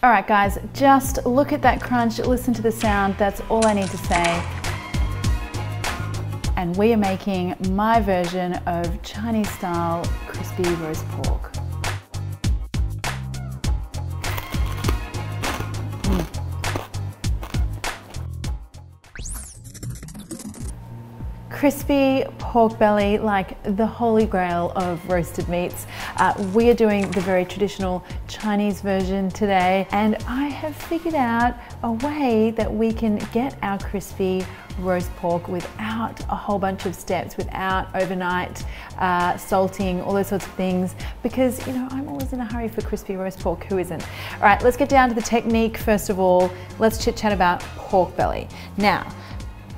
All right guys, just look at that crunch, listen to the sound, that's all I need to say. And we are making my version of Chinese style crispy roast pork. Crispy pork belly, like the holy grail of roasted meats. We are doing the very traditional Chinese version today, and I have figured out a way that we can get our crispy roast pork without a whole bunch of steps, without overnight salting, all those sorts of things, because you know I'm always in a hurry for crispy roast pork, who isn't? All right, let's get down to the technique first of all. Let's chit chat about pork belly. Now,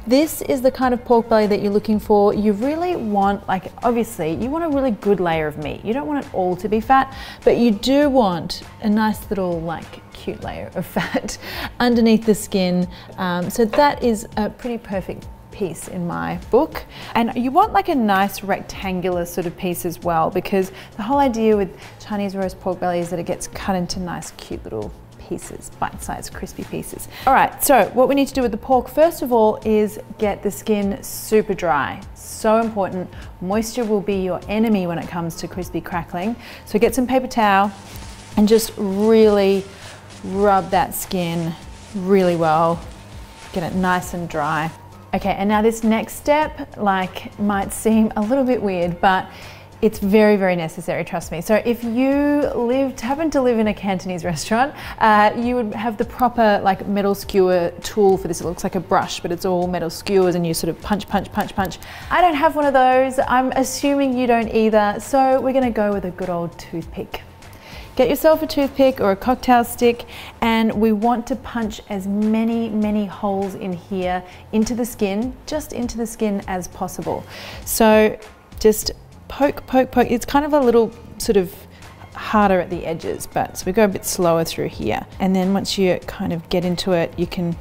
this is the kind of pork belly that you're looking for. You really want, like obviously, you want a really good layer of meat. You don't want it all to be fat, but you do want a nice little, like, cute layer of fat underneath the skin. So that is a pretty perfect piece in my book. And you want like a nice rectangular sort of piece as well, because the whole idea with Chinese roast pork belly is that it gets cut into nice, cute little pieces, bite-sized crispy pieces. All right, so what we need to do with the pork first of all is get the skin super dry. So important. Moisture will be your enemy when it comes to crispy crackling. So get some paper towel and just really rub that skin really well. Get it nice and dry. Okay, and now this next step, like, might seem a little bit weird, but it's very, very necessary, trust me. So if you happen to live in a Cantonese restaurant, you would have the proper, like, metal skewer tool for this. It looks like a brush, but it's all metal skewers and you sort of punch, punch, punch, punch. I don't have one of those. I'm assuming you don't either. So we're gonna go with a good old toothpick. Get yourself a toothpick or a cocktail stick, and we want to punch as many holes in here into the skin, just into the skin as possible. So just poke, poke, poke. It's kind of a little sort of harder at the edges, but so we go a bit slower through here. And then once you kind of get into it, you can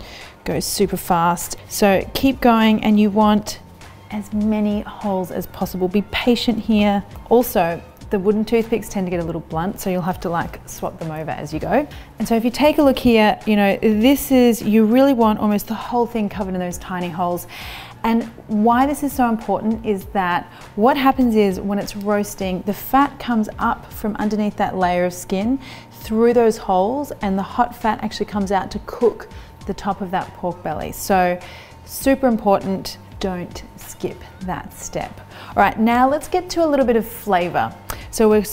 go super fast. So keep going, and you want as many holes as possible. Be patient here. Also, the wooden toothpicks tend to get a little blunt, so you'll have to, like, swap them over as you go. And so if you take a look here, you know, this is, you really want almost the whole thing covered in those tiny holes. And why this is so important is that what happens is when it's roasting, the fat comes up from underneath that layer of skin through those holes, and the hot fat actually comes out to cook the top of that pork belly. So super important, don't skip that step. All right, now let's get to a little bit of flavor. So we've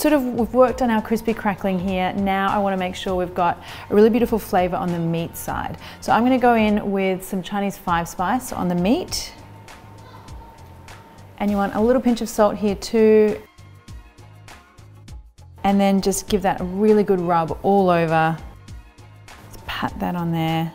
worked on our crispy crackling here. Now I want to make sure we've got a really beautiful flavor on the meat side. So I'm going to go in with some Chinese 5-spice on the meat. And you want a little pinch of salt here too. And then just give that a really good rub all over. Just pat that on there.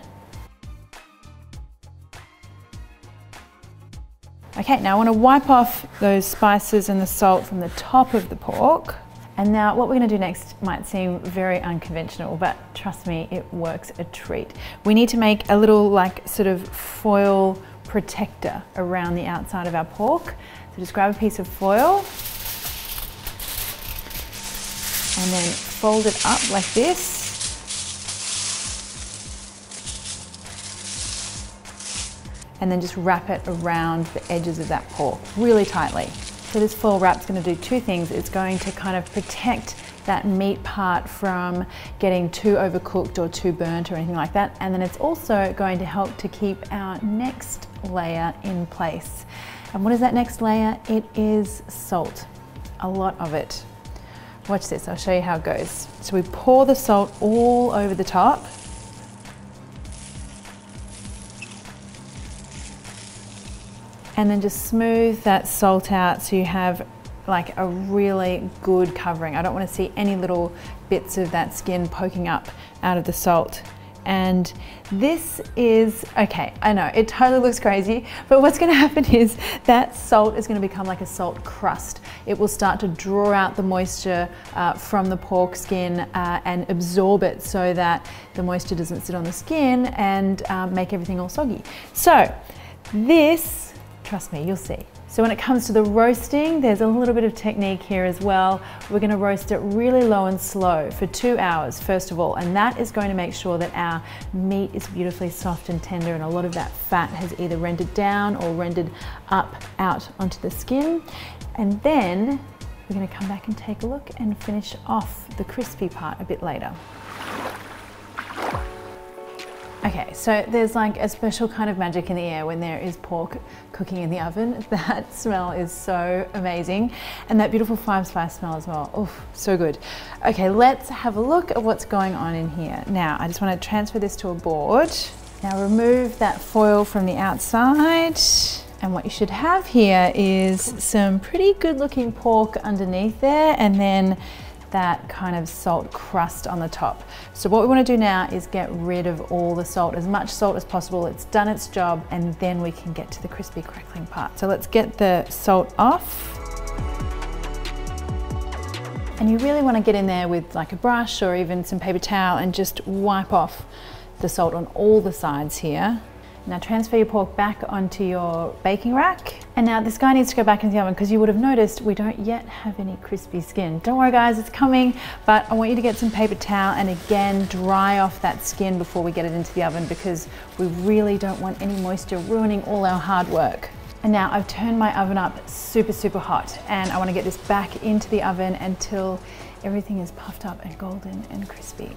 Okay, now I want to wipe off those spices and the salt from the top of the pork. And now what we're going to do next might seem very unconventional, but trust me, it works a treat. We need to make a little, like, sort of foil protector around the outside of our pork. So just grab a piece of foil and then fold it up like this. And then just wrap it around the edges of that pork really tightly. So this foil wrap's going to do two things. It's going to kind of protect that meat part from getting too overcooked or too burnt or anything like that. And then it's also going to help to keep our next layer in place. And what is that next layer? It is salt, a lot of it. Watch this, I'll show you how it goes. So we pour the salt all over the top. And then just smooth that salt out so you have, like, a really good covering. I don't want to see any little bits of that skin poking up out of the salt. And this is, okay, I know, it totally looks crazy, but what's going to happen is that salt is going to become like a salt crust. It will start to draw out the moisture from the pork skin and absorb it so that the moisture doesn't sit on the skin and make everything all soggy. So this, trust me, you'll see. So when it comes to the roasting, there's a little bit of technique here as well. We're going to roast it really low and slow for 2 hours, first of all, and that is going to make sure that our meat is beautifully soft and tender, and a lot of that fat has either rendered down or rendered up out onto the skin. And then we're going to come back and take a look and finish off the crispy part a bit later. Okay, so there's like a special kind of magic in the air when there is pork cooking in the oven. That smell is so amazing. And that beautiful five spice smell as well. Oof, so good. Okay, let's have a look at what's going on in here. Now, I just want to transfer this to a board. Now remove that foil from the outside. And what you should have here is some pretty good looking pork underneath there, and then that kind of salt crust on the top. So what we want to do now is get rid of all the salt, as much salt as possible. It's done its job, and then we can get to the crispy crackling part. So let's get the salt off. And you really want to get in there with like a brush or even some paper towel and just wipe off the salt on all the sides here. Now transfer your pork back onto your baking rack. And now this guy needs to go back into the oven, because you would have noticed we don't yet have any crispy skin. Don't worry guys, it's coming, but I want you to get some paper towel and again dry off that skin before we get it into the oven, because we really don't want any moisture ruining all our hard work. And now I've turned my oven up super, super hot, and I want to get this back into the oven until everything is puffed up and golden and crispy.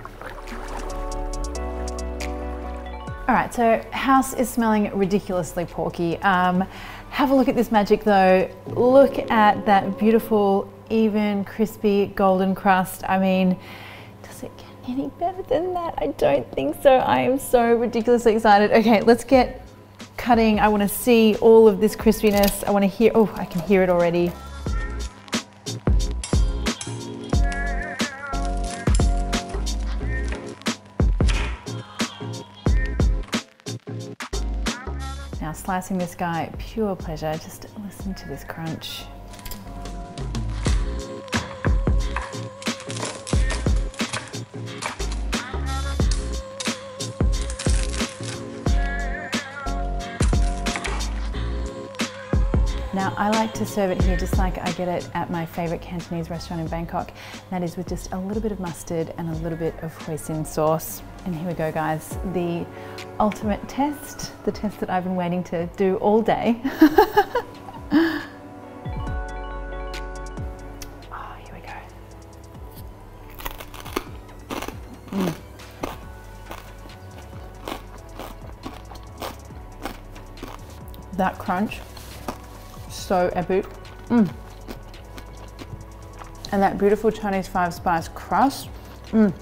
All right, so house is smelling ridiculously porky. Have a look at this magic though. Look at that beautiful, even, crispy, golden crust. I mean, does it get any better than that? I don't think so. I am so ridiculously excited. Okay, let's get cutting. I want to see all of this crispiness. I want to hear, oh, I can hear it already. Now slicing this guy, pure pleasure. Just listen to this crunch. Now I like to serve it here just like I get it at my favorite Cantonese restaurant in Bangkok. And that is with just a little bit of mustard and a little bit of hoisin sauce. And here we go guys, the ultimate test, the test that I've been waiting to do all day. Oh, here we go. Mm. That crunch, so epic. Mm. And that beautiful Chinese five spice crust. Mm.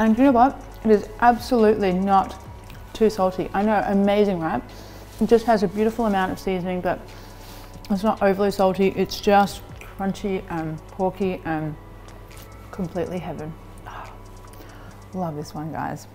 And you know what? It is absolutely not too salty. I know, amazing, right? It just has a beautiful amount of seasoning, but it's not overly salty. It's just crunchy and porky and completely heaven. Oh, love this one, guys.